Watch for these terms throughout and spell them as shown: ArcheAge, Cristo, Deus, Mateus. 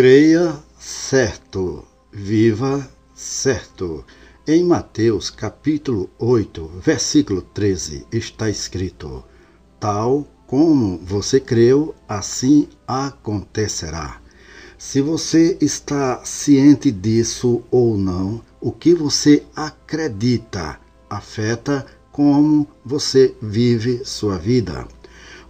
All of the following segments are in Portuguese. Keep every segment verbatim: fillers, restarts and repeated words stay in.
Creia certo, viva certo. Em Mateus capítulo oito, versículo treze, está escrito: tal como você creu, assim acontecerá. Se você está ciente disso ou não, o que você acredita afeta como você vive sua vida.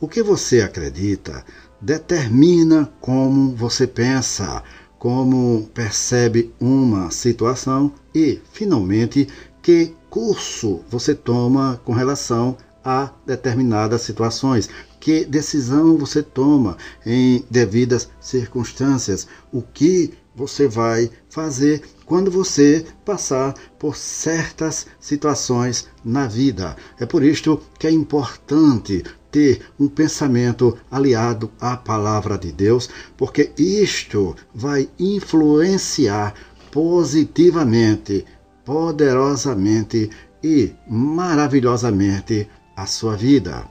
O que você acredita determina como você pensa, como percebe uma situação e, finalmente, que curso você toma com relação a determinadas situações, que decisão você toma em devidas circunstâncias, o que você vai fazer quando você passar por certas situações na vida. É por isto que é importante ter um pensamento aliado à palavra de Deus, porque isto vai influenciar positivamente, poderosamente e maravilhosamente a sua vida.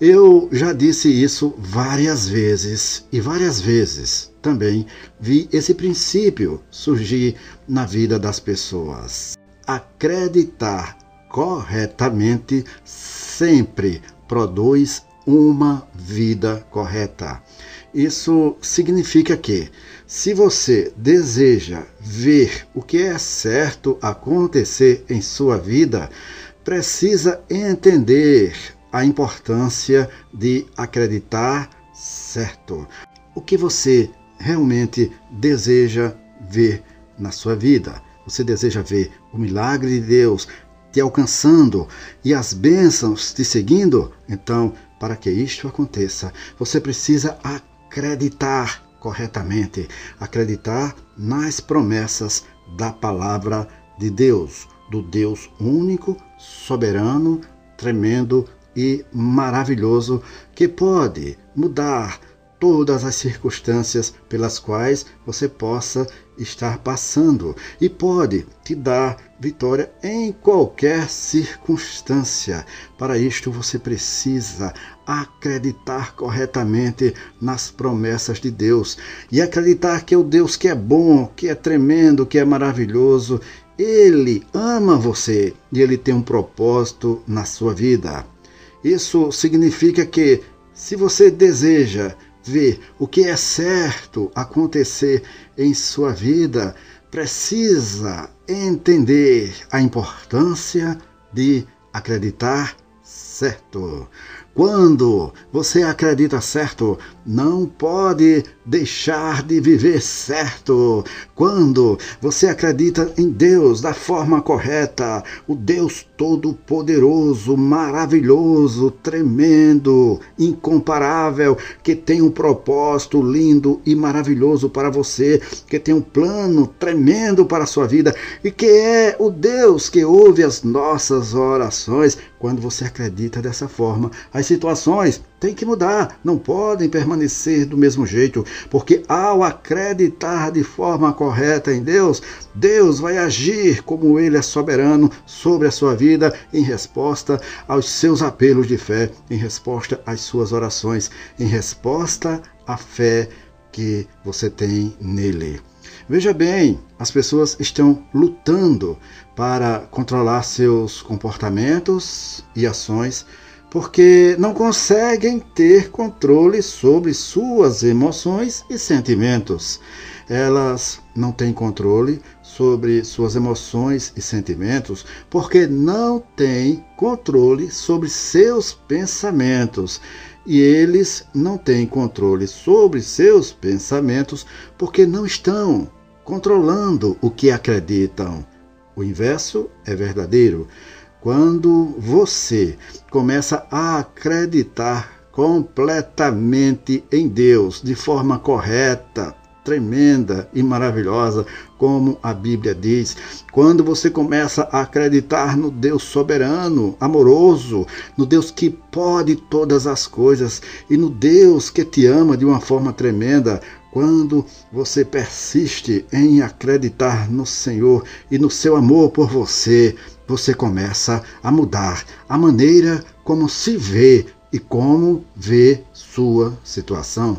Eu já disse isso várias vezes e várias vezes também vi esse princípio surgir na vida das pessoas. Acreditar corretamente sempre produz uma vida correta. Isso significa que, se você deseja ver o que é certo acontecer em sua vida, precisa entender a importância de acreditar certo. O que você realmente deseja ver na sua vida? Você deseja ver o milagre de Deus te alcançando e as bênçãos te seguindo? Então, para que isto aconteça, você precisa acreditar corretamente, acreditar nas promessas da palavra de Deus, do Deus único, soberano, tremendo e maravilhoso, que pode mudar todas as circunstâncias pelas quais você possa estar passando e pode te dar vitória em qualquer circunstância. Para isto você precisa acreditar corretamente nas promessas de Deus e acreditar que o Deus que é bom, que é tremendo, que é maravilhoso, Ele ama você e Ele tem um propósito na sua vida. Isso significa que, se você deseja ver o que é certo acontecer em sua vida, precisa entender a importância de acreditar certo. Quando você acredita certo, não pode deixar de viver certo. Quando você acredita em Deus da forma correta, o Deus todo-poderoso, maravilhoso, tremendo, incomparável, que tem um propósito lindo e maravilhoso para você, que tem um plano tremendo para a sua vida e que é o Deus que ouve as nossas orações. Quando você acredita dessa forma, as situações têm que mudar, não podem permanecer do mesmo jeito, porque ao acreditar de forma correta em Deus, Deus vai agir como Ele é soberano sobre a sua vida em resposta aos seus apelos de fé, em resposta às suas orações, em resposta à fé que você tem nele. Veja bem, as pessoas estão lutando para controlar seus comportamentos e ações porque não conseguem ter controle sobre suas emoções e sentimentos. Elas não têm controle sobre suas emoções e sentimentos porque não têm controle sobre seus pensamentos. E eles não têm controle sobre seus pensamentos porque não estão controlando o que acreditam. O inverso é verdadeiro. Quando você começa a acreditar completamente em Deus, de forma correta, tremenda e maravilhosa, como a Bíblia diz, quando você começa a acreditar no Deus soberano, amoroso, no Deus que pode todas as coisas e no Deus que te ama de uma forma tremenda, quando você persiste em acreditar no Senhor e no seu amor por você, você começa a mudar a maneira como se vê e como vê sua situação.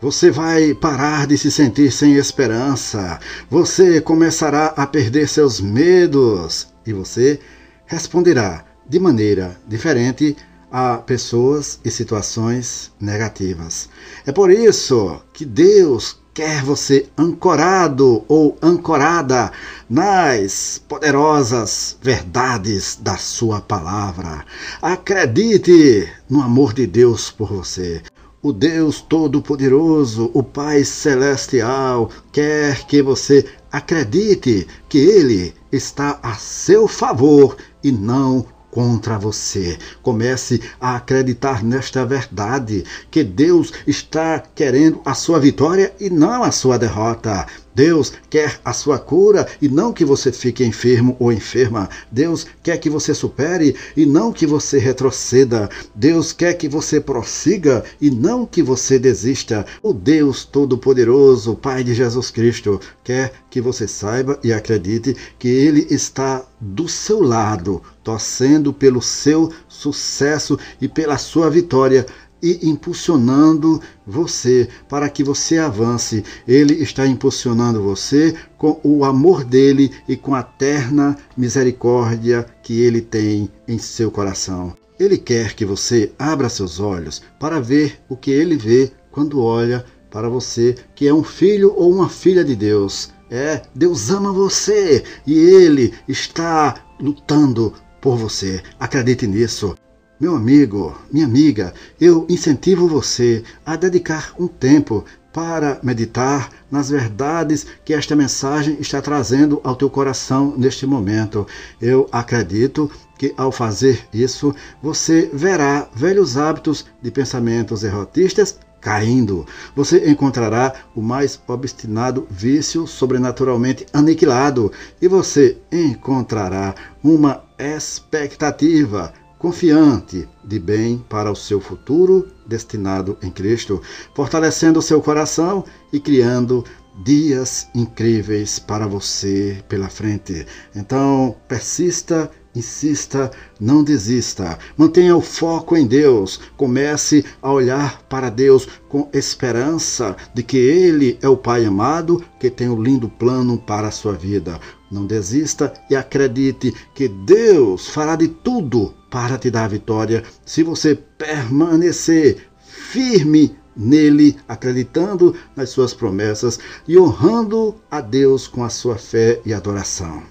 Você vai parar de se sentir sem esperança. Você começará a perder seus medos. E você responderá de maneira diferente a pessoas e situações negativas. É por isso que Deus quer você ancorado ou ancorada nas poderosas verdades da sua palavra. Acredite no amor de Deus por você. O Deus Todo-Poderoso, o Pai Celestial, quer que você acredite que Ele está a seu favor e não contra você. Comece a acreditar nesta verdade, que Deus está querendo a sua vitória e não a sua derrota. Deus quer a sua cura e não que você fique enfermo ou enferma. Deus quer que você supere e não que você retroceda. Deus quer que você prossiga e não que você desista. O Deus Todo-Poderoso, Pai de Jesus Cristo, quer que você saiba e acredite que Ele está do seu lado, torcendo pelo seu sucesso e pela sua vitória e impulsionando você para que você avance. Ele está impulsionando você com o amor dele e com a terna misericórdia que ele tem em seu coração. Ele quer que você abra seus olhos para ver o que ele vê quando olha para você, que é um filho ou uma filha de Deus. É, Deus ama você e ele está lutando por você. Acredite nisso. Meu amigo, minha amiga, eu incentivo você a dedicar um tempo para meditar nas verdades que esta mensagem está trazendo ao teu coração neste momento. Eu acredito que ao fazer isso, você verá velhos hábitos de pensamentos errotistas caindo. Você encontrará o mais obstinado vício sobrenaturalmente aniquilado e você encontrará uma expectativa confiante de bem para o seu futuro destinado em Cristo, fortalecendo o seu coração e criando dias incríveis para você pela frente. Então, persista, insista, não desista. Mantenha o foco em Deus. Comece a olhar para Deus com esperança de que Ele é o Pai amado, que tem um lindo plano para a sua vida. Não desista e acredite que Deus fará de tudo para te dar a vitória se você permanecer firme nele, acreditando nas suas promessas e honrando a Deus com a sua fé e adoração.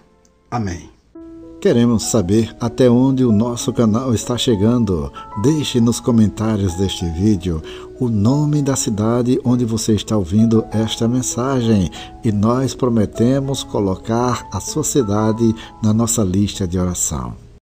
Amém. Queremos saber até onde o nosso canal está chegando. Deixe nos comentários deste vídeo o nome da cidade onde você está ouvindo esta mensagem e nós prometemos colocar a sua cidade na nossa lista de oração.